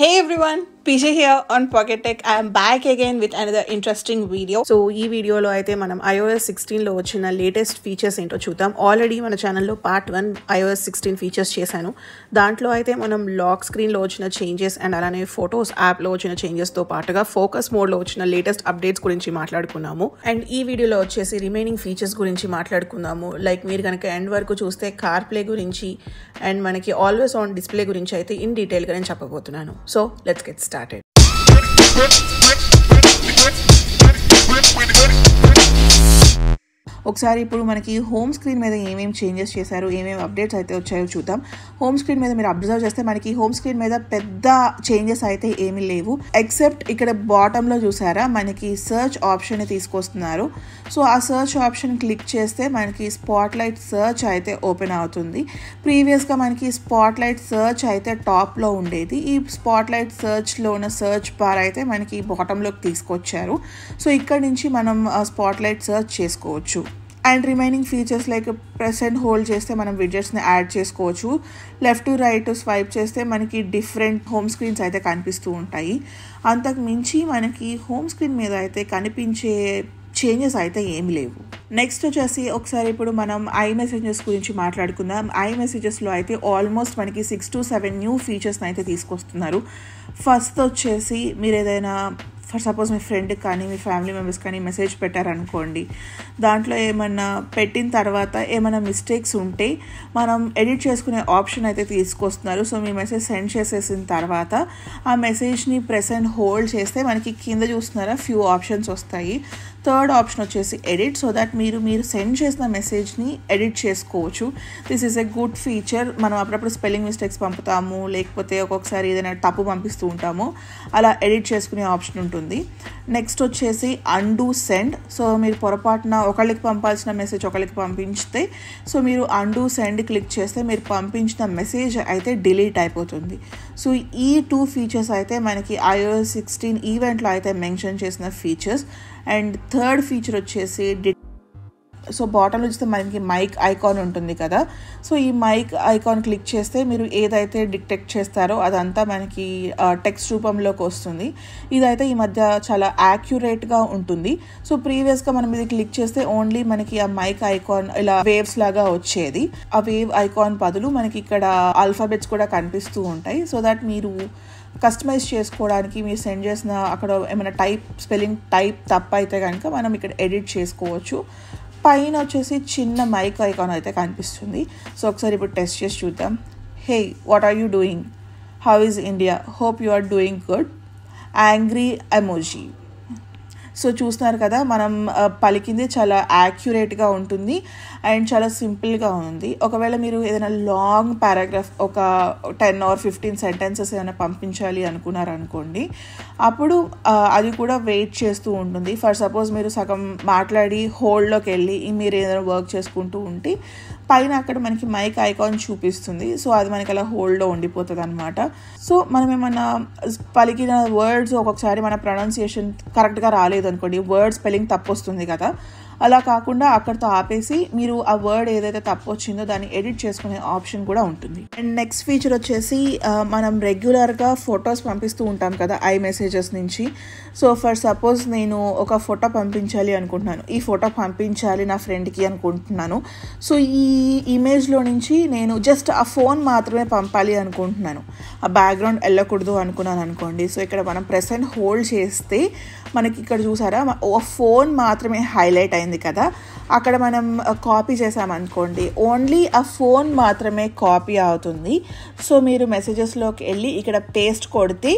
Hey everyone, PJ here on PocketTech. I am back again with another interesting video. So ee video lo aithe manam iOS 16 lo vachina latest features ento chudam. Already mana channel lo part 1 iOS 16 features chesanu. Dantlo aithe manam lock screen lo vachina changes and alane photos app lo vachina changes tho paatuga focus mode lo vachina latest updates gurinchi maatladukunnaamu. And ee video lo vachesi remaining features gurinchi maatladukunnaamu. Like meer ganaka end varaku chuste CarPlay gurinchi and manaki always on display gurinchi aithe in detail ga nenu cheppabothunanu. So let's get started. ఒకసారి ఇప్పుడు మనకి home screen మీద ఏమేం changes చేశారు, ఏమేమి updates అయితే వచ్చాయో చూద్దాం. హోమ్ స్క్రీన్ మీద మీరు అబ్జర్వ్ చేస్తే మనకి హోమ్ స్క్రీన్ మీద పెద్ద చేంజెస్ అయితే ఏమీ లేవు, ఎక్సెప్ట్ ఇక్కడ బాటంలో చూసారా మనకి సర్చ్ ఆప్షన్ తీసుకొస్తున్నారు. సో ఆ సర్చ్ ఆప్షన్ క్లిక్ చేస్తే మనకి స్పాట్లైట్ సర్చ్ అయితే ఓపెన్ అవుతుంది. ప్రీవియస్గా మనకి స్పాట్లైట్ సర్చ్ అయితే టాప్లో ఉండేది, ఈ స్పాట్లైట్ సర్చ్లో ఉన్న సర్చ్ బార్ అయితే మనకి బాటంలోకి తీసుకొచ్చారు. సో ఇక్కడ నుంచి మనం స్పాట్లైట్ సర్చ్ చేసుకోవచ్చు. And remaining features like press and hold చేస్తే మనం విడ్జెట్స్ని యాడ్ చేసుకోవచ్చు, లెఫ్ట్ టు రైట్ స్వైప్ చేస్తే మనకి డిఫరెంట్ హోమ్ స్క్రీన్స్ అయితే కనిపిస్తూ ఉంటాయి. అంతకు మించి మనకి హోమ్ స్క్రీన్ మీద అయితే కనిపించే చేంజెస్ అయితే ఏమి లేవు. నెక్స్ట్ వచ్చేసి ఒకసారి ఇప్పుడు మనం ఐ మెసేజెస్ గురించి మాట్లాడుకుందాం. ఐ మెసేజెస్లో అయితే ఆల్మోస్ట్ మనకి 6 to 7 న్యూ ఫీచర్స్ని అయితే తీసుకొస్తున్నారు. ఫస్ట్ వచ్చేసి మీరు ఏదైనా ఫర్ సపోజ్ మీ ఫ్రెండ్కి కానీ మీ ఫ్యామిలీ మెంబర్స్ కానీ మెసేజ్ పెట్టారనుకోండి, దాంట్లో ఏమన్నా పెట్టిన తర్వాత ఏమైనా మిస్టేక్స్ ఉంటే మనం ఎడిట్ చేసుకునే ఆప్షన్ అయితే తీసుకొస్తున్నారు. సో మీ మెసేజ్ సెండ్ చేసేసిన తర్వాత ఆ మెసేజ్ని ప్రెస్ అండ్ హోల్డ్ చేస్తే మనకి కింద చూస్తున్నారా ఫ్యూ ఆప్షన్స్ వస్తాయి. థర్డ్ ఆప్షన్ వచ్చేసి ఎడిట్, సో దట్ మీరు సెండ్ చేసిన మెసేజ్ని ఎడిట్ చేసుకోవచ్చు. This is a good feature. మనం అప్పుడప్పుడు స్పెల్లింగ్ మిస్టేక్స్ పంపుతాము, లేకపోతే ఒక్కొక్కసారి ఏదైనా తప్పు పంపిస్తూ ఉంటాము, అలా ఎడిట్ చేసుకునే ఆప్షన్ ఉంటుంది. నెక్స్ట్ వచ్చేసి అండు సెండ్, సో మీరు పొరపాటున ఒకళ్ళకి పంపాల్సిన మెసేజ్ ఒకళ్ళకి పంపించితే సో మీరు అండు సెండ్ క్లిక్ చేస్తే మీరు పంపించిన మెసేజ్ అయితే డిలీట్ అయిపోతుంది. సో ఈ 2 ఫీచర్స్ అయితే మనకి iOS 16 ఈవెంట్లో అయితే మెన్షన్ చేసిన ఫీచర్స్. అండ్ థర్డ్ ఫీచర్ వచ్చేసి సో బాటంలో చూస్తే మనకి మైక్ ఐకాన్ ఉంటుంది కదా, సో ఈ మైక్ ఐకాన్ క్లిక్ చేస్తే మీరు ఏదైతే డిటెక్ట్ చేస్తారో అదంతా మనకి టెక్స్ట్ రూపంలోకి వస్తుంది. ఇదైతే ఈ మధ్య చాలా యాక్యురేట్గా ఉంటుంది. సో ప్రీవియస్గా మనం ఇది క్లిక్ చేస్తే ఓన్లీ మనకి ఆ మైక్ ఐకాన్ ఇలా వేవ్స్ లాగా వచ్చేది. ఆ వేవ్ ఐకాన్ బదులు మనకి ఇక్కడ ఆల్ఫాబెట్స్ కూడా కనిపిస్తూ ఉంటాయి. సో దట్ మీరు కస్టమైజ్ చేసుకోవడానికి మీరు సెండ్ చేసిన అక్కడ ఏమైనా స్పెల్లింగ్ టైప్ తప్పు అయితే కనుక మనం ఇక్కడ ఎడిట్ చేసుకోవచ్చు. పైన వచ్చేసి చిన్న మైక్ ఐకాన్ అయితే కనిపిస్తుంది. సో ఒకసారి ఇప్పుడు టెస్ట్ చేసి చూద్దాం. Hey, what are you doing, how is India, hope you are doing good, angry emoji. So చూస్తున్నారు కదా మనం పలికింది చాలా యాక్యురేట్గా ఉంటుంది అండ్ చాలా సింపుల్గా ఉంది. ఒకవేళ మీరు ఏదైనా లాంగ్ పారాగ్రాఫ్ ఒక 10 or 15 సెంటెన్సెస్ ఏమైనా పంపించాలి అనుకున్నారనుకోండి, అప్పుడు అది కూడా వెయిట్ చేస్తూ ఉంటుంది. ఫర్ సపోజ్ మీరు సగం మాట్లాడి హోల్డ్లోకి వెళ్ళి మీరు ఏదైనా వర్క్ చేసుకుంటూ ఉంటే పైన అక్కడ మనకి మైక్ ఐకాన్ చూపిస్తుంది. సో అది మనకి అలా హోల్డ్లో ఉండిపోతుంది అనమాట. సో మనం ఏమన్నా పలికిన వర్డ్స్ ఒక్కొక్కసారి మన ప్రొనౌన్సియేషన్ కరెక్ట్గా రాలేదు అనుకోండి, వర్డ్ స్పెల్లింగ్ తప్పు వస్తుంది కదా, అలా కాకుండా అక్కడితో ఆపేసి మీరు ఆ వర్డ్ ఏదైతే తప్పు వచ్చిందో దాన్ని ఎడిట్ చేసుకునే ఆప్షన్ కూడా ఉంటుంది. అండ్ నెక్స్ట్ ఫీచర్ వచ్చేసి మనం రెగ్యులర్గా ఫొటోస్ పంపిస్తూ ఉంటాం కదా ఐ మెసేజెస్ నుంచి. సో ఫర్ సపోజ్ నేను ఒక ఫోటో పంపించాలి అనుకుంటున్నాను, ఈ ఫోటో పంపించాలి నా ఫ్రెండ్కి అనుకుంటున్నాను. సో ఈ ఇమేజ్లో నుంచి నేను జస్ట్ ఆ ఫోన్ మాత్రమే పంపాలి అనుకుంటున్నాను, ఆ బ్యాక్గ్రౌండ్ వెళ్ళకూడదు అనుకున్నాను అనుకోండి. సో ఇక్కడ మనం ప్రెస్ అండ్ హోల్డ్ చేస్తే మనకి ఇక్కడ చూసారా ఒక ఫోన్ మాత్రమే హైలైట్ అయింది కదా, అక్కడ మనం కాపీ చేసామనుకోండి ఓన్లీ ఆ ఫోన్ మాత్రమే కాపీ అవుతుంది. సో మీరు మెసేజెస్లోకి వెళ్ళి ఇక్కడ పేస్ట్ కొడితే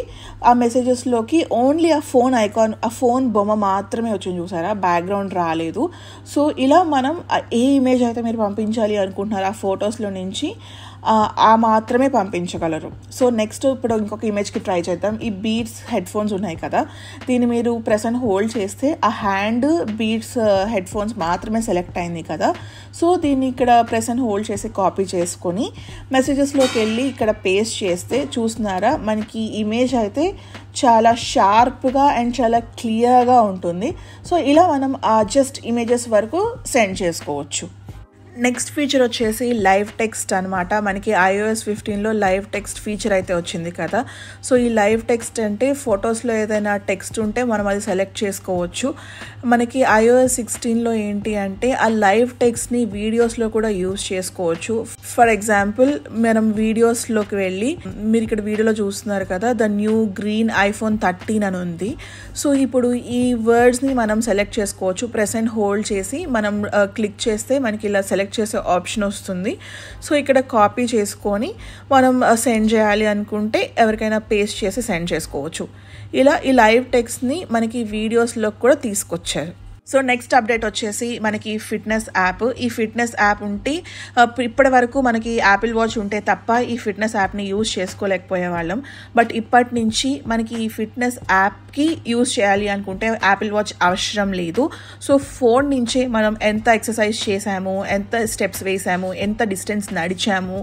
ఆ మెసేజెస్లోకి ఓన్లీ ఆ ఫోన్ ఐకాన్, ఆ ఫోన్ బొమ్మ మాత్రమే వచ్చింది. చూసారా బ్యాక్గ్రౌండ్ రాలేదు. సో ఇలా మనం ఏ ఇమేజ్ అయితే మీరు పంపించాలి అనుకుంటున్నారో ఆ ఫొటోస్లో నుంచి ఆ మాత్రమే పంపించగలరు. సో నెక్స్ట్ ఇప్పుడు ఇంకొక ఇమేజ్కి ట్రై చేద్దాం. ఈ బీట్స్ హెడ్ ఫోన్స్ ఉన్నాయి కదా, దీన్ని మీరు ప్రెస్ అండ్ హోల్డ్ చేస్తే ఆ హ్యాండ్ బీట్స్ హెడ్ ఫోన్స్ మాత్రమే సెలెక్ట్ అయింది కదా. సో దీన్ని ఇక్కడ ప్రెస్ అండ్ హోల్డ్ చేసి కాపీ చేసుకొని మెసేజెస్లోకి వెళ్ళి ఇక్కడ పేస్ట్ చేస్తే చూస్తున్నారా మనకి ఇమేజ్ అయితే చాలా షార్ప్గా అండ్ చాలా క్లియర్గా ఉంటుంది. సో ఇలా మనం ఆ జస్ట్ ఇమేజెస్ వరకు సెండ్ చేసుకోవచ్చు. నెక్స్ట్ ఫీచర్ వచ్చేసి లైవ్ టెక్స్ట్ అన్నమాట. మనకి iOS 15 లో లైవ్ టెక్స్ట్ ఫీచర్ అయితే వచ్చింది కదా. సో ఈ లైవ్ టెక్స్ట్ అంటే ఫొటోస్ లో ఏదైనా టెక్స్ట్ ఉంటే మనం అది సెలెక్ట్ చేసుకోవచ్చు. మనకి iOS 16 లో ఏంటి అంటే ఆ లైవ్ టెక్స్ట్ ని వీడియోస్ లో కూడా యూస్ చేసుకోవచ్చు. ఫర్ ఎగ్జాంపుల్ మనం వీడియోస్ లోకి వెళ్ళి మీరు ఇక్కడ వీడియోలో చూస్తున్నారు కదా ద న్యూ గ్రీన్ iPhone 13 అని ఉంది. సో ఇప్పుడు ఈ వర్డ్స్ ని మనం సెలెక్ట్ చేసుకోవచ్చు. ప్రెస్ అండ్ హోల్డ్ చేసి మనం క్లిక్ చేస్తే మనకి ఇలా సెలెక్ట్ చేసే ఆప్షన్ వస్తుంది. సో ఇక్కడ కాపీ చేసుకొని మనం సెండ్ చేయాలి అనుకుంటే ఎవరికైనా పేస్ట్ చేసి సెండ్ చేసుకోవచ్చు. ఇలా ఈ లైవ్ టెక్స్ట్ని మనకి వీడియోస్లో కూడా తీసుకొచ్చారు. సో నెక్స్ట్ అప్డేట్ వచ్చేసి మనకి ఫిట్నెస్ యాప్. ఈ ఫిట్నెస్ యాప్ ఉంటే ఇప్పటి వరకు మనకి యాపిల్ వాచ్ ఉంటే తప్ప ఈ ఫిట్నెస్ యాప్ని యూజ్ చేసుకోలేకపోయే వాళ్ళం. బట్ ఇప్పటి నుంచి మనకి ఈ ఫిట్నెస్ యాప్కి యూజ్ చేయాలి అనుకుంటే యాపిల్ వాచ్ అవసరం లేదు. సో ఫోన్ నుంచే మనం ఎంత ఎక్సర్సైజ్ చేసాము, ఎంత స్టెప్స్ వేసాము, ఎంత డిస్టెన్స్ నడిచాము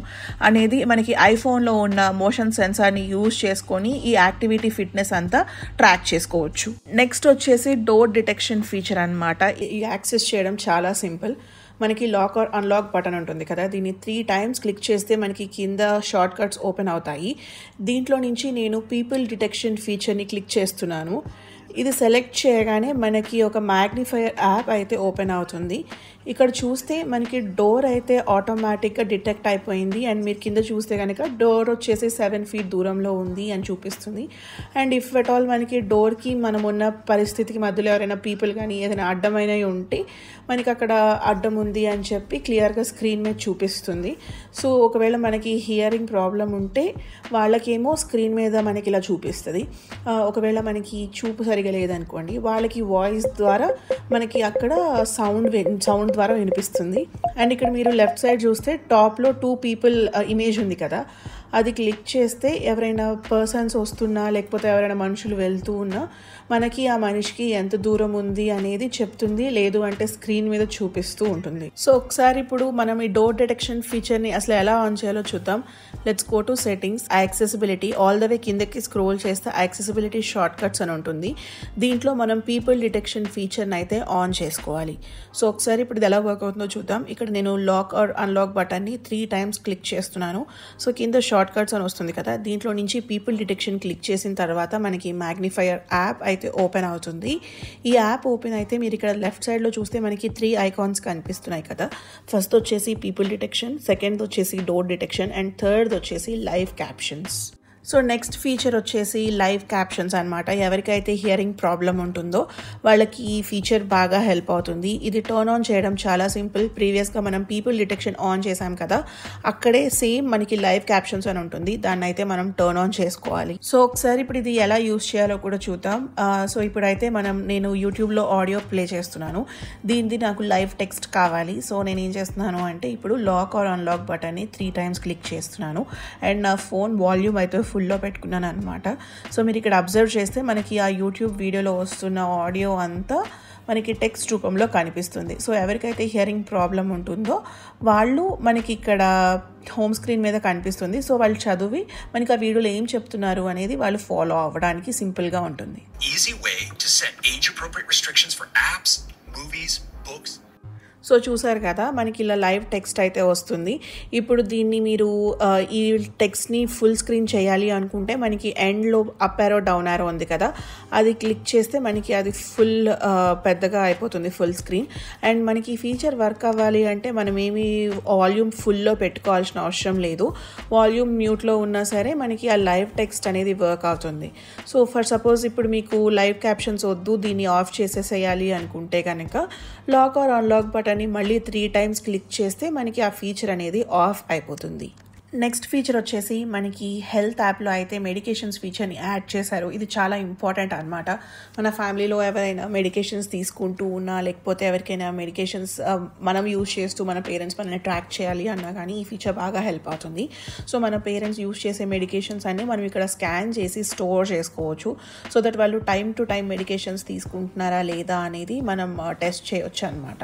అనేది మనకి ఐఫోన్లో ఉన్న మోషన్ సెన్సార్ని యూజ్ చేసుకొని ఈ యాక్టివిటీ ఫిట్నెస్ అంతా ట్రాక్ చేసుకోవచ్చు. నెక్స్ట్ వచ్చేసి డోర్ డిటెక్షన్ ఫీచర్ అన్నమాట. ఈ యాక్సెస్ చేయడం చాలా సింపుల్. మనకి లాక్ ఆర్ అన్లాక్ బటన్ ఉంటుంది కదా, దీన్ని 3 times క్లిక్ చేస్తే మనకి కింద షార్ట్ కట్స్ ఓపెన్ అవుతాయి. దీంట్లో నుంచి నేను పీపుల్ డిటెక్షన్ ఫీచర్ని క్లిక్ చేస్తున్నాను. ఇది సెలెక్ట్ చేయగానే మనకి ఒక మ్యాగ్నిఫైర్ యాప్ అయితే ఓపెన్ అవుతుంది. ఇక్కడ చూస్తే మనకి డోర్ అయితే ఆటోమేటిక్గా డిటెక్ట్ అయిపోయింది. అండ్ మీరు కింద చూస్తే కనుక డోర్ వచ్చేసి 7 feet దూరంలో ఉంది అని చూపిస్తుంది. అండ్ ఇఫ్ అట్ ఆల్ మనకి డోర్కి మనం ఉన్న పరిస్థితికి మధ్యలో ఎవరైనా పీపుల్ కానీ ఏదైనా అడ్డమైనవి ఉంటే మనకి అక్కడ అడ్డం ఉంది అని చెప్పి క్లియర్గా స్క్రీన్ మీద చూపిస్తుంది. సో ఒకవేళ మనకి హియరింగ్ ప్రాబ్లం ఉంటే వాళ్ళకేమో స్క్రీన్ మీద మనకి ఇలా చూపిస్తుంది. ఒకవేళ మనకి చూపు సరిగా లేదనుకోండి వాళ్ళకి వాయిస్ ద్వారా మనకి అక్కడ సౌండ్ ద్వారా వినిపిస్తుంది. అండ్ ఇక్కడ మీరు లెఫ్ట్ సైడ్ చూస్తే టాప్లో 2 people ఇమేజ్ ఉంది కదా, అది క్లిక్ చేస్తే ఎవరైనా పర్సన్స్ వస్తున్నా లేకపోతే ఎవరైనా మనుషులు వెళ్తూ ఉన్నా మనకి ఆ మనిషికి ఎంత దూరం ఉంది అనేది చెప్తుంది, లేదు అంటే స్క్రీన్ మీద చూపిస్తూ ఉంటుంది. సో ఒకసారి ఇప్పుడు మనం ఈ డోర్ డిటెక్షన్ ఫీచర్ని అసలు ఎలా ఆన్ చేయాలో చూద్దాం. Let's go to settings, accessibility. All the way కిందకి స్క్రోల్ చేస్తే యాక్సెసిబిలిటీ షార్ట్ కట్స్ అని ఉంటుంది. దీంట్లో మనం పీపుల్ డిటెక్షన్ ఫీచర్ని అయితే ఆన్ చేసుకోవాలి. సో ఒకసారి ఇప్పుడు ఇది ఎలా వర్క్ అవుతుందో చూద్దాం. ఇక్కడ నేను లాక్ ఆర్ అన్లాక్ బటన్ని 3 times క్లిక్ చేస్తున్నాను. సో కింద షార్ట్ కట్స్ అని వస్తుంది కదా, దీంట్లో నుంచి పీపుల్ డిటెక్షన్ క్లిక్ చేసిన తర్వాత మనకి మ్యాగ్నిఫైయర్ యాప్ అయితే ఓపెన్ అవుతుంది. ఈ యాప్ ఓపెన్ అయితే మీరు ఇక్కడ లెఫ్ట్ సైడ్లో చూస్తే మనకి 3 icons కనిపిస్తున్నాయి కదా. ఫస్ట్ వచ్చేసి పీపుల్ డిటెక్షన్, సెకండ్ వచ్చేసి డోర్ డిటెక్షన్, అండ్ థర్డ్ వచ్చేసి live captions. So next feature వచ్చేసి లైవ్ క్యాప్షన్స్ అనమాట. ఎవరికైతే హియరింగ్ ప్రాబ్లం ఉంటుందో వాళ్ళకి ఈ ఫీచర్ బాగా హెల్ప్ అవుతుంది. ఇది టర్న్ ఆన్ చేయడం చాలా సింపుల్. ప్రీవియస్గా మనం పీపుల్ డిటెక్షన్ ఆన్ చేసాం కదా, అక్కడే సేమ్ మనకి లైవ్ క్యాప్షన్స్ అని ఉంటుంది. దాన్ని అయితే మనం టర్న్ ఆన్ చేసుకోవాలి. సో ఒకసారి ఇప్పుడు ఇది ఎలా యూజ్ చేయాలో కూడా చూద్దాం. సో ఇప్పుడైతే నేను యూట్యూబ్లో ఆడియో ప్లే చేస్తున్నాను. దీనిది నాకు లైవ్ టెక్స్ట్ కావాలి. సో నేను ఏం చేస్తున్నాను అంటే ఇప్పుడు లాక్ ఆర్ అన్లాక్ బటన్ని 3 times క్లిక్ చేస్తున్నాను. అండ్ నా ఫోన్ వాల్యూమ్ అయితే ఫుల్లో పెట్టుకున్నాను అనమాట. సో మీరు ఇక్కడ అబ్జర్వ్ చేస్తే మనకి ఆ యూట్యూబ్ వీడియోలో వస్తున్న ఆడియో అంతా మనకి టెక్స్ట్ రూపంలో కనిపిస్తుంది. సో ఎవరికైతే హియరింగ్ ప్రాబ్లం ఉంటుందో వాళ్ళు మనకి ఇక్కడ హోమ్ స్క్రీన్ మీద కనిపిస్తుంది. సో వాళ్ళు చదివి మనకి ఆ వీడియోలో ఏం చెప్తున్నారు అనేది వాళ్ళు ఫాలో అవ్వడానికి సింపుల్గా ఉంటుంది. సో చూసారు కదా మనకి ఇలా లైవ్ టెక్స్ట్ అయితే వస్తుంది. ఇప్పుడు దీన్ని మీరు ఈ టెక్స్ట్ని ఫుల్ స్క్రీన్ చేయాలి అనుకుంటే మనకి ఎండ్లో అప్ యారో డౌన్ యారో ఉంది కదా, అది క్లిక్ చేస్తే మనకి అది ఫుల్ పెద్దగా అయిపోతుంది, ఫుల్ స్క్రీన్. అండ్ మనకి ఈ ఫీచర్ వర్క్ అవ్వాలి అంటే మనమేమి వాల్యూమ్ ఫుల్లో పెట్టుకోవాల్సిన అవసరం లేదు. వాల్యూమ్ మ్యూట్లో ఉన్నా సరే మనకి ఆ లైవ్ టెక్స్ట్ అనేది వర్క్ అవుతుంది. సో ఫర్ సపోజ్ ఇప్పుడు మీకు లైవ్ క్యాప్షన్స్ వద్దు, దీన్ని ఆఫ్ చేసేసేయాలి అనుకుంటే కనుక లాక్ ఆర్ అన్లాక్ బటన్ మళ్ళీ 3 times క్లిక్ చేస్తే మనకి ఆ ఫీచర్ అనేది ఆఫ్ అయిపోతుంది. నెక్స్ట్ ఫీచర్ వచ్చేసి మనకి హెల్త్ యాప్లో అయితే మెడికేషన్స్ ఫీచర్ని యాడ్ చేశారు. ఇది చాలా ఇంపార్టెంట్ అనమాట. మన ఫ్యామిలీలో ఎవరైనా మెడికేషన్స్ తీసుకుంటూ ఉన్నా లేకపోతే ఎవరికైనా మెడికేషన్స్ మనం యూజ్ చేస్తూ మన పేరెంట్స్ మనల్ని ట్రాక్ చేయాలి అన్నా కానీ ఈ ఫీచర్ బాగా హెల్ప్ అవుతుంది. సో మన పేరెంట్స్ యూజ్ చేసే మెడికేషన్స్ అన్నీ మనం ఇక్కడ స్కాన్ చేసి స్టోర్ చేసుకోవచ్చు. సో దట్ వాళ్ళు టైం టు టైం మెడికేషన్స్ తీసుకుంటున్నారా లేదా అనేది మనం టెస్ట్ చేయొచ్చు అనమాట.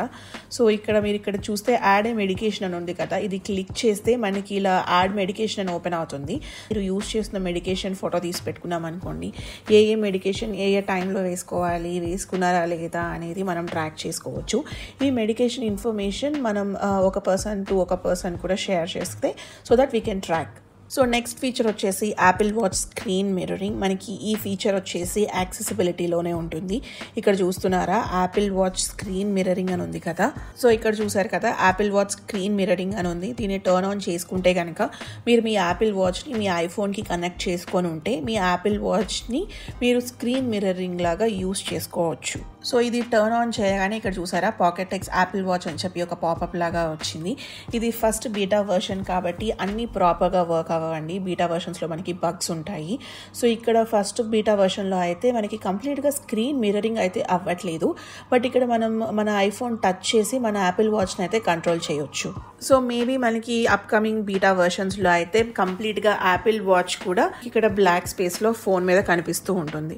సో ఇక్కడ మీరు ఇక్కడ చూస్తే యాడ్ ఏ మెడికేషన్ అని ఉంది కదా, ఇది క్లిక్ చేస్తే మనకి ఇలా యాడ్ మెడికేషన్ అని ఓపెన్ అవుతుంది. మీరు యూజ్ చేసిన మెడికేషన్ ఫోటో తీసి పెట్టుకున్నామనుకోండి, ఏ మెడికేషన్ ఏ టైంలో వేసుకోవాలి, వేసుకున్నారా లేదా అనేది మనం ట్రాక్ చేసుకోవచ్చు. ఈ మెడికేషన్ ఇన్ఫర్మేషన్ మనం ఒక పర్సన్ టు ఒక పర్సన్ కూడా షేర్ చేస్తే so that we can track. So next feature వచ్చేసి యాపిల్ వాచ్ స్క్రీన్ మిర్రరింగ్. మనకి ఈ ఫీచర్ వచ్చేసి యాక్సెసిబిలిటీలోనే ఉంటుంది. ఇక్కడ చూస్తున్నారా యాపిల్ వాచ్ స్క్రీన్ మిర్రరింగ్ అని ఉంది కదా. సో ఇక్కడ చూసారు కదా యాపిల్ వాచ్ స్క్రీన్ మిర్రరింగ్ అని ఉంది. దీన్ని టర్న్ ఆన్ చేసుకుంటే కనుక మీరు మీ యాపిల్ వాచ్ని మీ ఐఫోన్కి కనెక్ట్ చేసుకొని ఉంటే మీ యాపిల్ వాచ్ని మీరు స్క్రీన్ మిర్రరింగ్ లాగా యూస్ చేసుకోవచ్చు. సో ఇది టర్న్ ఆన్ చేయగానే ఇక్కడ చూసారా పాకెట్ఎక్స్ యాపిల్ వాచ్ అని చెప్పి ఒక పాపప్ లాగా వచ్చింది. ఇది ఫస్ట్ బీటా వర్షన్ కాబట్టి అన్నీ ప్రాపర్గా వర్క్ అవ్వండి. బీటా వర్షన్స్లో మనకి బగ్స్ ఉంటాయి. సో ఇక్కడ ఫస్ట్ బీటా వర్షన్లో అయితే మనకి కంప్లీట్గా స్క్రీన్ మిర్రరింగ్ అయితే అవ్వట్లేదు. బట్ ఇక్కడ మనం మన ఐఫోన్ టచ్ చేసి మన యాపిల్ వాచ్ని అయితే కంట్రోల్ చేయొచ్చు. సో మేబీ మనకి అప్కమింగ్ బీటా వర్షన్స్లో అయితే కంప్లీట్గా యాపిల్ వాచ్ కూడా ఇక్కడ బ్లాక్ స్పేస్లో ఫోన్ మీద కనిపిస్తూ ఉంటుంది.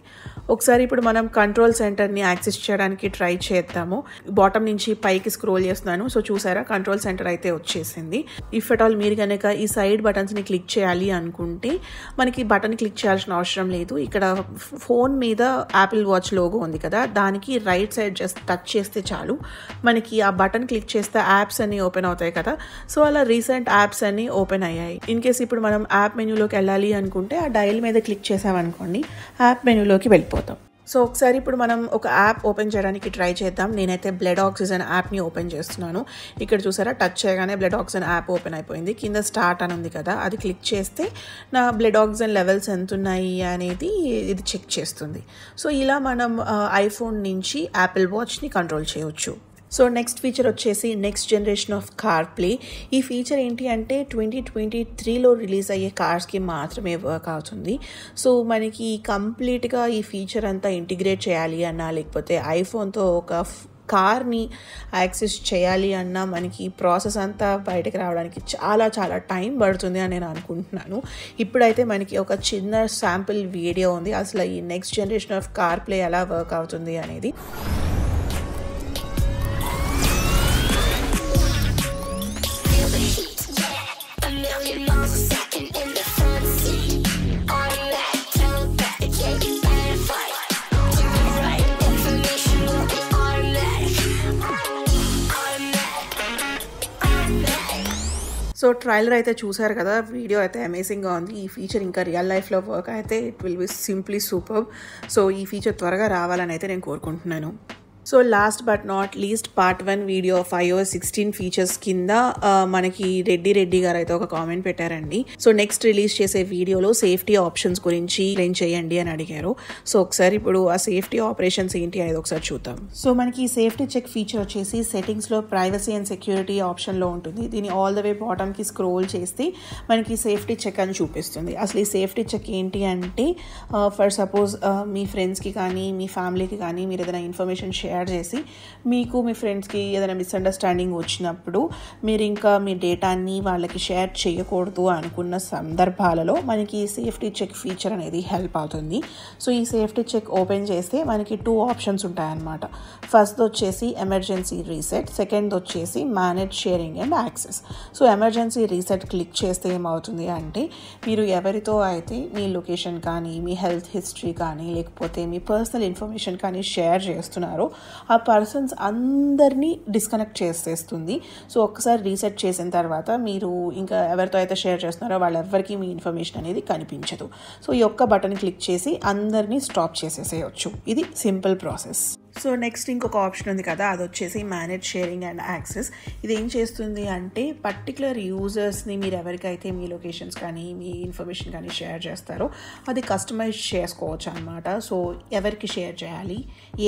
ఒకసారి ఇప్పుడు మనం కంట్రోల్ సెంటర్ని యాక్సెస్ చేయడానికి ట్రై చేద్దాము. బాటమ్ నుంచి పైకి స్క్రోల్ చేస్తున్నాను. సో చూసారా కంట్రోల్ సెంటర్ అయితే వచ్చేసింది. ఇఫ్ అట్ ఆల్ మీరు కనుక ఈ సైడ్ బటన్స్ని క్లిక్ చేయాలి అనుకుంటే మనకి బటన్ క్లిక్ చేయాల్సిన అవసరం లేదు. ఇక్కడ ఫోన్ మీద యాపిల్ వాచ్ లోగో ఉంది కదా, దానికి రైట్ సైడ్ జస్ట్ టచ్ చేస్తే చాలు. మనకి ఆ బటన్ క్లిక్ చేస్తే యాప్స్ అన్ని ఓపెన్ అవుతాయి కదా. సో అలా రీసెంట్ యాప్స్ అన్ని ఓపెన్ అయ్యాయి. ఇన్ కేస్ ఇప్పుడు మనం యాప్ మెనూలోకి వెళ్ళాలి అనుకుంటే ఆ డైల్ మీద క్లిక్ చేసామనుకోండి యాప్ మెనూలోకి వెళ్ళిపోతాం. సో ఒకసారి ఇప్పుడు మనం ఒక యాప్ ఓపెన్ చేయడానికి ట్రై చేద్దాం. నేనైతే బ్లడ్ ఆక్సిజన్ యాప్ని ఓపెన్ చేస్తున్నాను. ఇక్కడ చూసారా టచ్ చేయగానే బ్లడ్ ఆక్సిజన్ యాప్ ఓపెన్ అయిపోయింది. కింద స్టార్ట్ అని ఉంది కదా, అది క్లిక్ చేస్తే నా బ్లడ్ ఆక్సిజన్ లెవెల్స్ ఎంత ఉన్నాయి అనేది ఇది చెక్ చేస్తుంది. సో ఇలా మనం ఐఫోన్ నుంచి యాపిల్ వాచ్ని కంట్రోల్ చేయవచ్చు. సో నెక్స్ట్ ఫీచర్ వచ్చేసి next generation of CarPlay. ఈ ఫీచర్ ఏంటి అంటే 2023లో రిలీజ్ అయ్యే కార్స్కి మాత్రమే వర్క్ అవుతుంది. సో మనకి కంప్లీట్గా ఈ ఫీచర్ అంతా ఇంటిగ్రేట్ చేయాలి అన్నా, లేకపోతే ఐఫోన్తో ఒక కార్ని యాక్సెస్ చేయాలి అన్నా మనకి ప్రాసెస్ అంతా బయటకు రావడానికి చాలా చాలా టైం పడుతుంది అని నేను అనుకుంటున్నాను. ఇప్పుడైతే మనకి ఒక చిన్న శాంపిల్ వీడియో ఉంది అసలు ఈ next generation of CarPlay ఎలా వర్క్ అవుతుంది అనేది. సో ట్రైలర్ అయితే చూసారు కదా, వీడియో అయితే అమేజింగ్గా ఉంది. ఈ ఫీచర్ ఇంకా రియల్ లైఫ్లో వర్క్ అయితే it will be simply superb. So ఈ ఫీచర్ త్వరగా రావాలని అయితే నేను కోరుకుంటున్నాను. So last but not least Part 1 video of iOS 16 features కింద మనకి రెడ్డి గారు అయితే ఒక కామెంట్ పెట్టారండి. సో నెక్స్ట్ రిలీజ్ చేసే వీడియోలో సేఫ్టీ ఆప్షన్స్ గురించి ఎక్స్ప్లెయిన్ చేయండి అని అడిగారు. సో ఒకసారి ఇప్పుడు ఆ సేఫ్టీ ఆపరేషన్స్ ఏంటి అనేది ఒకసారి చూద్దాం. సో మనకి ఈ సేఫ్టీ చెక్ ఫీచర్ వచ్చేసి సెటింగ్స్లో ప్రైవసీ అండ్ సెక్యూరిటీ ఆప్షన్లో ఉంటుంది. దీన్ని ఆల్ ద వే బాటమ్కి స్క్రోల్ చేస్తే మనకి సేఫ్టీ చెక్ అని చూపిస్తుంది. అసలు ఈ సేఫ్టీ చెక్ ఏంటి అంటే ఫర్ సపోజ్ మీ ఫ్రెండ్స్కి కానీ మీ ఫ్యామిలీకి కానీ మీరు ఏదైనా ఇన్ఫర్మేషన్ షేర్ చేసి మీకు మీ ఫ్రెండ్స్కి ఏదైనా మిస్అండర్స్టాండింగ్ వచ్చినప్పుడు మీరు ఇంకా మీ డేటాని వాళ్ళకి షేర్ చేయకూడదు అనుకున్న సందర్భాలలో మనకి ఈ సేఫ్టీ చెక్ ఫీచర్ అనేది హెల్ప్ అవుతుంది. సో ఈ సేఫ్టీ చెక్ ఓపెన్ చేస్తే మనకి 2 ఆప్షన్స్ ఉంటాయన్నమాట. ఫస్ట్ వచ్చేసి ఎమర్జెన్సీ రీసెట్, సెకండ్ వచ్చేసి manage sharing and access. So emergency reset click చేస్తే ఏమవుతుంది అంటే మీరు ఎవరితో అయితే మీ లొకేషన్ కానీ మీ హెల్త్ హిస్టరీ కానీ లేకపోతే మీ పర్సనల్ ఇన్ఫర్మేషన్ కానీ షేర్ చేస్తున్నారో ఆ పర్సన్స్ అందరినీ డిస్కనెక్ట్ చేసేస్తుంది. సో ఒక్కసారి రీసెట్ చేసిన తర్వాత మీరు ఇంకా ఎవరితో అయితే షేర్ చేస్తున్నారో వాళ్ళెవ్వరికీ మీ ఇన్ఫర్మేషన్ అనేది కనిపించదు. సో ఈ ఒక్క బటన్ క్లిక్ చేసి అందరినీ స్టాప్ చేసేసేయచ్చు. ఇది సింపుల్ ప్రాసెస్. సో నెక్స్ట్ ఇంకొక ఆప్షన్ ఉంది కదా, అది వచ్చేసి మేనేజ్ షేరింగ్ అండ్ యాక్సెస్. ఇది ఏం చేస్తుంది అంటే పర్టికులర్ యూజర్స్ని మీరు ఎవరికైతే మీ లొకేషన్స్ కానీ మీ ఇన్ఫర్మేషన్ కానీ షేర్ చేస్తారో అది కస్టమైజ్ చేసుకోవచ్చు అన్నమాట. సో ఎవరికి షేర్ చేయాలి,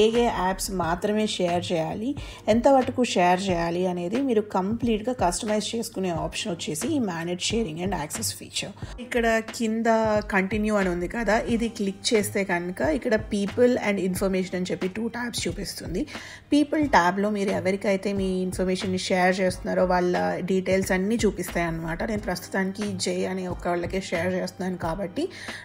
ఏ యాప్స్ మాత్రమే షేర్ చేయాలి, ఎంతవరకు షేర్ చేయాలి అనేది మీరు కంప్లీట్గా కస్టమైజ్ చేసుకునే ఆప్షన్ వచ్చేసి ఈ manage sharing and access feature. ఇక్కడ కింద కంటిన్యూ అని ఉంది కదా, ఇది క్లిక్ చేస్తే కనుక ఇక్కడ పీపుల్ అండ్ ఇన్ఫర్మేషన్ అని చెప్పి 2 tabs యాప్స్ చూపిస్తుంది. పీపుల్ ట్యాబ్లో మీరు ఎవరికైతే మీ ఇన్ఫర్మేషన్ని షేర్ చేస్తున్నారో వాళ్ళ డీటెయిల్స్ అన్నీ చూపిస్తాయి అన్నమాట. నేను ప్రస్తుతానికి జే అనే ఒక వాళ్ళకే షేర్ చేస్తున్నాను కాబట్టి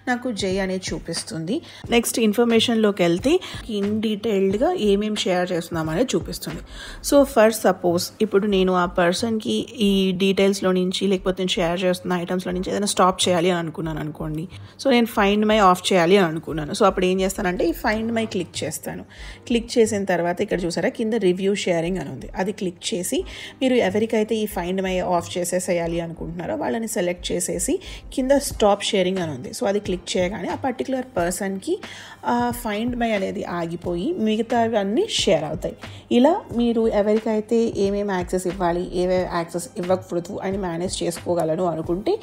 నాకు జే అనేది చూపిస్తుంది. నెక్స్ట్ ఇన్ఫర్మేషన్లోకి వెళ్తే ఇన్ డీటెయిల్డ్గా ఏమేమి షేర్ చేస్తున్నాం అనేది చూపిస్తుంది. సో ఫర్ సపోజ్ ఇప్పుడు నేను ఆ పర్సన్కి ఈ డీటెయిల్స్లో నుంచి లేకపోతే నేను షేర్ చేస్తున్న ఐటమ్స్లో నుంచి ఏదైనా స్టాప్ చేయాలి అని అనుకున్నాను అనుకోండి. సో నేను ఫైండ్ మై ఆఫ్ చేయాలి అని అనుకున్నాను. సో అప్పుడు ఏం చేస్తానంటే ఈ ఫైండ్ మై క్లిక్ చేస్తాను. క్లిక్ చేసిన తర్వాత ఇక్కడ చూసారా కింద రివ్యూ షేరింగ్ అని ఉంది. అది క్లిక్ చేసి మీరు ఎవరికైతే ఈ ఫైండ్ మై ఆఫ్ చేసేసేయాలి అనుకుంటున్నారో వాళ్ళని సెలెక్ట్ చేసేసి కింద స్టాప్ షేరింగ్ అని ఉంది. సో అది క్లిక్ చేయగానే ఆ పర్టికులర్ పర్సన్కి ఫైండ్ మై అనేది ఆగిపోయి మిగతావన్నీ షేర్ అవుతాయి. ఇలా మీరు ఎవరికైతే ఏమేమి యాక్సెస్ ఇవ్వాలి ఏమేమి యాక్సెస్ ఇవ్వకూడదు అని మేనేజ్ చేసుకోగలను అనుకుంటే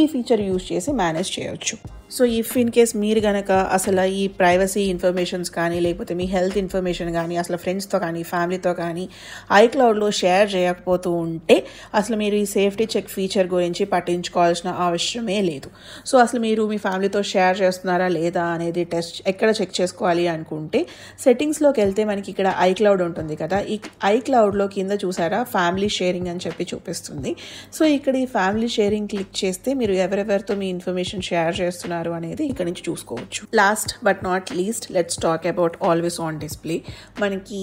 ఈ ఫీచర్ యూజ్ చేసి మేనేజ్ చేయవచ్చు. సో ఇఫ్ ఇన్ కేస్ మీరు కనుక అసలు ఈ ప్రైవసీ ఇన్ఫర్మేషన్స్ కానీ లేకపోతే మీ హెల్త్ ఇన్ఫర్మేషన్ కానీ అసలు ఫ్రెండ్స్తో కానీ ఫ్యామిలీతో కానీ ఐక్లౌడ్లో షేర్ చేయకపోతూ ఉంటే అసలు మీరు ఈ సేఫ్టీ చెక్ ఫీచర్ గురించి పట్టించుకోవాల్సిన అవసరమే లేదు. సో అసలు మీరు మీ ఫ్యామిలీతో షేర్ చేస్తున్నారా లేదా అనేది టెస్ట్ ఎక్కడ చెక్ చేసుకోవాలి అనుకుంటే సెట్టింగ్స్లోకి వెళ్తే మనకి ఇక్కడ ఐక్లౌడ్ ఉంటుంది కదా. ఈ ఐక్లౌడ్లో కింద చూసారా ఫ్యామిలీ షేరింగ్ అని చెప్పి చూపిస్తుంది. సో ఇక్కడ ఈ ఫ్యామిలీ షేరింగ్ క్లిక్ చేస్తే మీరు ఎవరెవరితో మీ ఇన్ఫర్మేషన్ షేర్ చేస్తున్నారు అనేది ఇక్కడ నుంచి చూసుకోవచ్చు. Last but not least let's talk about always on display. మనకి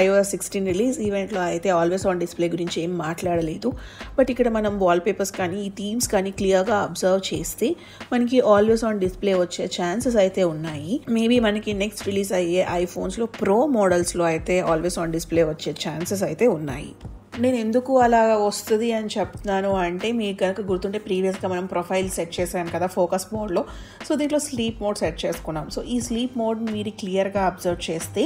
iOS 16 రిలీజ్ ఈవెంట్లో అయితే ఆల్వేస్ ఆన్ డిస్ప్లే గురించి ఏం మాట్లాడలేదు. బట్ ఇక్కడ మనం వాల్పేపర్స్ కానీ ఈ థీమ్స్ కానీ క్లియర్గా అబ్జర్వ్ చేస్తే మనకి ఆల్వేస్ ఆన్ డిస్ప్లే వచ్చే ఛాన్సెస్ అయితే ఉన్నాయి. మేబీ మనకి నెక్స్ట్ రిలీజ్ అయ్యే ఐఫోన్స్లో ప్రో మోడల్స్లో అయితే ఆల్వేస్ ఆన్ డిస్ప్లే వచ్చే ఛాన్సెస్ అయితే ఉన్నాయి. నేను ఎందుకు అలా వస్తుంది అని చెప్తున్నాను అంటే మీకు కనుక గుర్తుంటే ప్రీవియస్గా మనం ప్రొఫైల్ సెట్ చేసాం కదా ఫోకస్ మోడ్లో. సో దీంట్లో స్లీప్ మోడ్ సెట్ చేసుకున్నాం. సో ఈ స్లీప్ మోడ్ మీరు క్లియర్గా అబ్జర్వ్ చేస్తే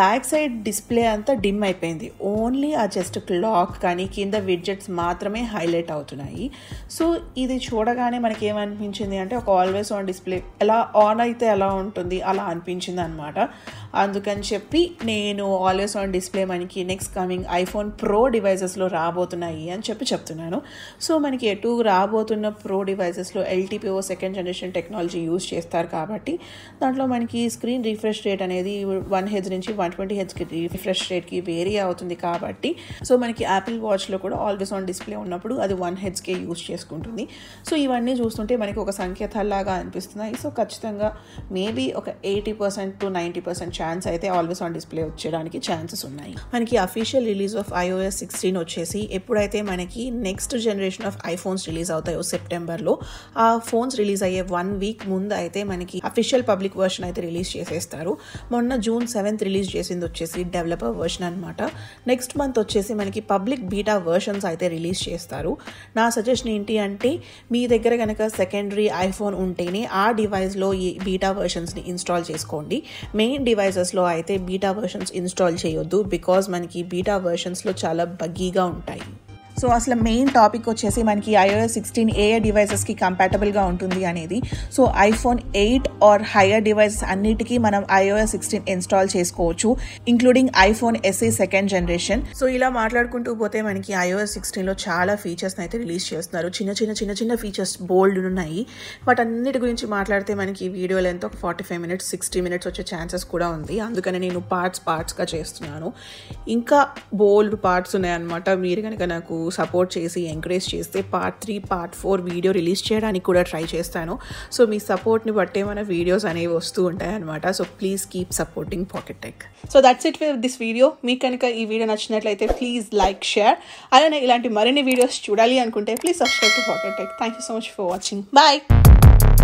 బ్యాక్ సైడ్ డిస్ప్లే అంతా డిమ్ అయిపోయింది. ఓన్లీ ఆ జస్ట్ క్లాక్ కానీ కింద విడ్జెట్స్ మాత్రమే హైలైట్ అవుతున్నాయి. సో ఇది చూడగానే మనకి ఏమనిపించింది అంటే ఒక ఆల్వేస్ ఆన్ డిస్ప్లే ఎలా ఆన్ అయితే ఎలా ఉంటుంది అలా అనిపించింది అనమాట. అందుకని చెప్పి నేను ఆల్వేస్ ఆన్ డిస్ప్లే మనకి నెక్స్ట్ కమింగ్ ఐఫోన్ ప్రో డివైజెస్లో రాబోతున్నాయి అని చెప్తున్నాను. సో మనకి ఎటు రాబోతున్న ప్రో డివైజెస్లో LTPO second generation technology use చేస్తారు కాబట్టి దాంట్లో మనకి స్క్రీన్ రిఫ్రెష్ రేట్ అనేది 1 Hz నుంచి 120 Hzకి రిఫ్రెష్ రేట్కి వేరీ అవుతుంది కాబట్టి సో మనకి యాపిల్ వాచ్లో కూడా ఆల్వేస్ ఆన్ డిస్ప్లే ఉన్నప్పుడు అది 1 Hzకే యూజ్ చేసుకుంటుంది. సో ఇవన్నీ చూస్తుంటే మనకి ఒక సంకేతాల్లాగా అనిపిస్తున్నాయి. సో ఖచ్చితంగా మేబీ ఒక 80% to 90% ఛాన్స్ అయితే ఆల్వేస్ ఆన్ డిస్ప్లే వచ్చేయడానికి ఛాన్సెస్ ఉన్నాయి. మనకి అఫీషియల్ రిలీజ్ ఆఫ్ iOS 16 వచ్చేసి ఎప్పుడైతే మనకి next generation of iPhones release అవుతాయో సెప్టెంబర్లో ఆ ఫోన్స్ రిలీజ్ అయ్యే 1 week ముందు అయితే మనకి అఫీషియల్ పబ్లిక్ వర్షన్ అయితే రిలీజ్ చేసేస్తారు. మొన్న June 7th రిలీజ్ చేసింది వచ్చేసి డెవలపర్ వర్షన్ అనమాట. నెక్స్ట్ మంత్ వచ్చేసి మనకి పబ్లిక్ బీటా వర్షన్స్ అయితే రిలీజ్ చేస్తారు. నా సజెషన్ ఏంటి అంటే మీ దగ్గర కనుక సెకండరీ ఐఫోన్ ఉంటేనే ఆ డివైస్లో ఈ బీటా వర్షన్స్ని ఇన్స్టాల్ చేసుకోండి. మెయిన్ డివైజెస్లో అయితే బీటా వర్షన్స్ ఇన్స్టాల్ చేయొద్దు బికాజ్ మనకి బీటా వర్షన్స్లో చాలా బగ్గీగా ఉంటాయి. సో అసలు మెయిన్ టాపిక్ వచ్చేసి మనకి iOS 16 ఏ డివైజెస్కి కంపాటబుల్గా ఉంటుంది అనేది. So iPhone 8 or higher devices అన్నిటికీ మనం iOS 16 ఇన్స్టాల్ చేసుకోవచ్చు including iPhone SE second generation. So ఇలా మాట్లాడుకుంటూ పోతే మనకి iOS 16లో చాలా ఫీచర్స్ని అయితే రిలీజ్ చేస్తున్నారు. చిన్న ఫీచర్స్ బోల్డ్ ఉన్నాయి. బట్ అన్నిటి గురించి మాట్లాడితే మనకి వీడియో లెంత్ ఒక 45 minutes 60 minutes వచ్చే ఛాన్సెస్ కూడా ఉంది. అందుకని నేను పార్ట్స్గా చేస్తున్నాను. ఇంకా బోల్డ్ పార్ట్స్ ఉన్నాయన్నమాట. మీరు కనుక నాకు సపోర్ట్ చేసి ఎంకరేజ్ చేస్తే Part 3, Part 4 వీడియో రిలీజ్ చేయడానికి కూడా ట్రై చేస్తాను. సో మీ సపోర్ట్ని బట్టే మన వీడియోస్ అనేవి వస్తూ ఉంటాయన్నమాట. So please keep supporting PocketTech. So that's it with this video. మీకు కనుక ఈ వీడియో నచ్చినట్లయితే ప్లీజ్ లైక్, షేర్. అలానే ఇలాంటి మరిన్ని వీడియోస్ చూడాలి అనుకుంటే please subscribe to PocketTech. Thank you so much for watching. Bye.